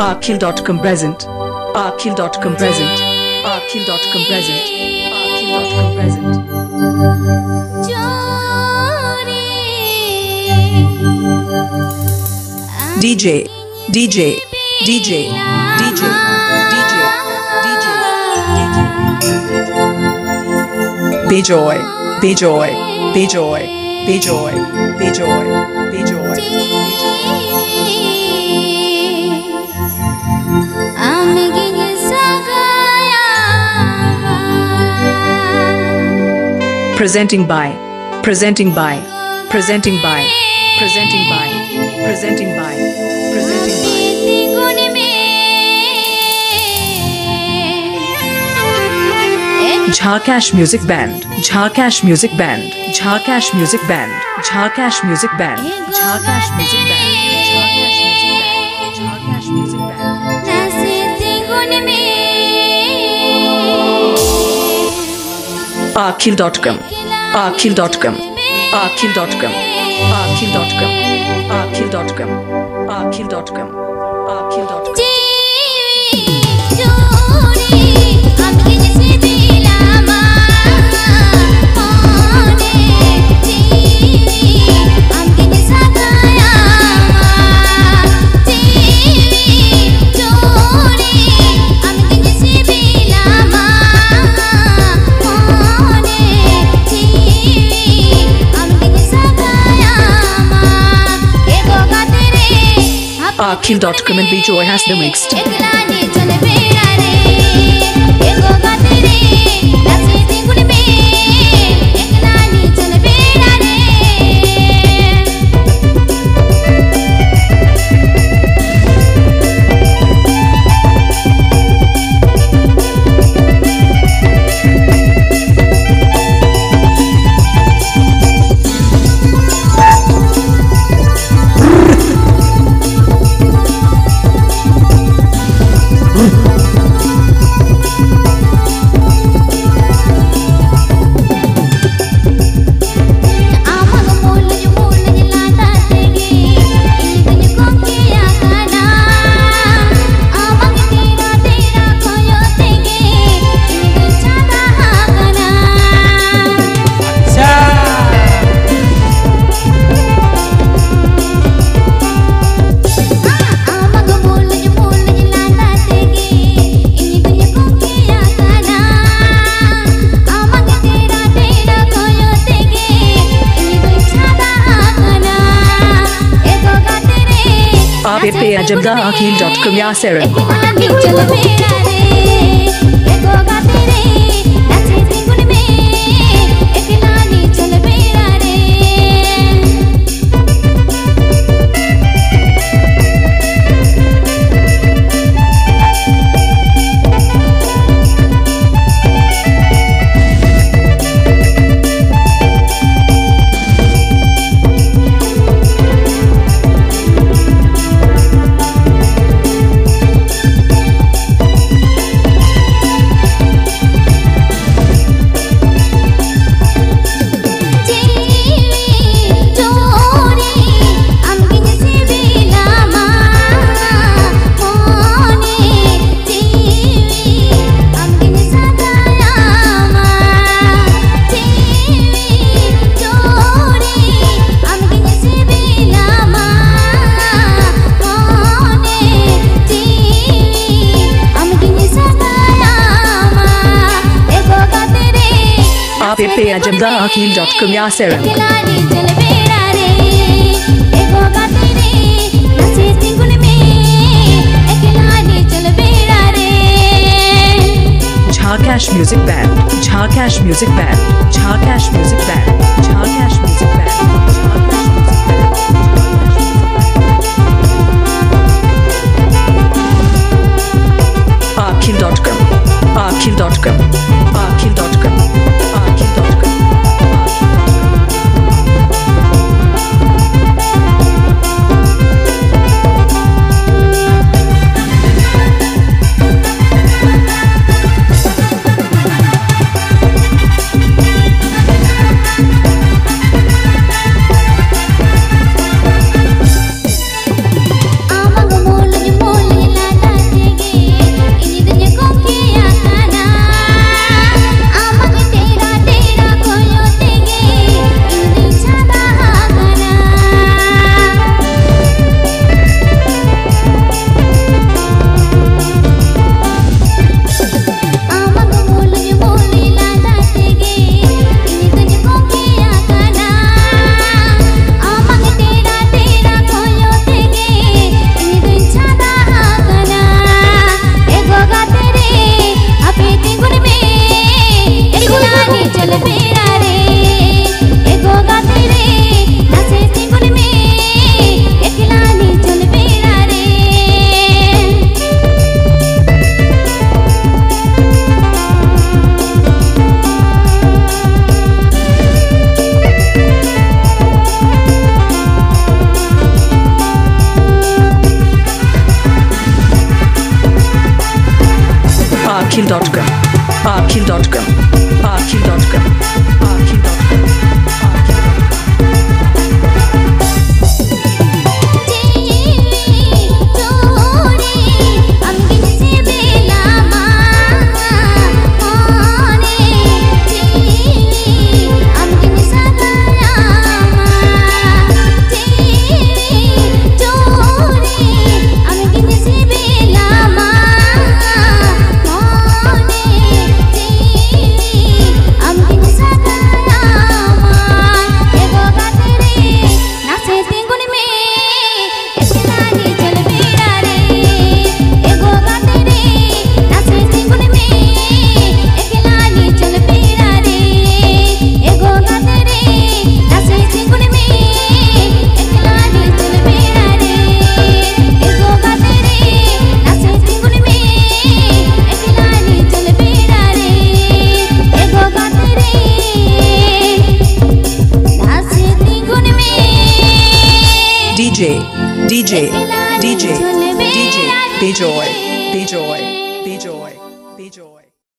Akhil.com present. Akhil.com present. Akhil.com present. Akhil.com present. DJ, DJ, DJ, DJ, DJ. Bijoy, Bijoy, Bijoy, Bijoy, Bijoy, Bijoy, Bijoy. Presenting by Jhakas Music Band, Jhakas Music Band, Jhakas Music Band, Jhakas Music Band, Jhakas Music Band, Jhakas Music Band. Akhil.com, Akhil.com, Akhil.com, Akhil.com, Akhil.com, Akhil.com, Akhil.com. Akhil.com and Bijoy has the mixed. Akhil.com या Sarah Akhil.com या Sarah Jhakas Music Band, Jhakas Music Band, Jhakas Music Band, Jhakas Music Band, Jhakas Music Band. Akhil.com, Akhil.com, Akhil.com, Akhil.com. DJ, Bijoy.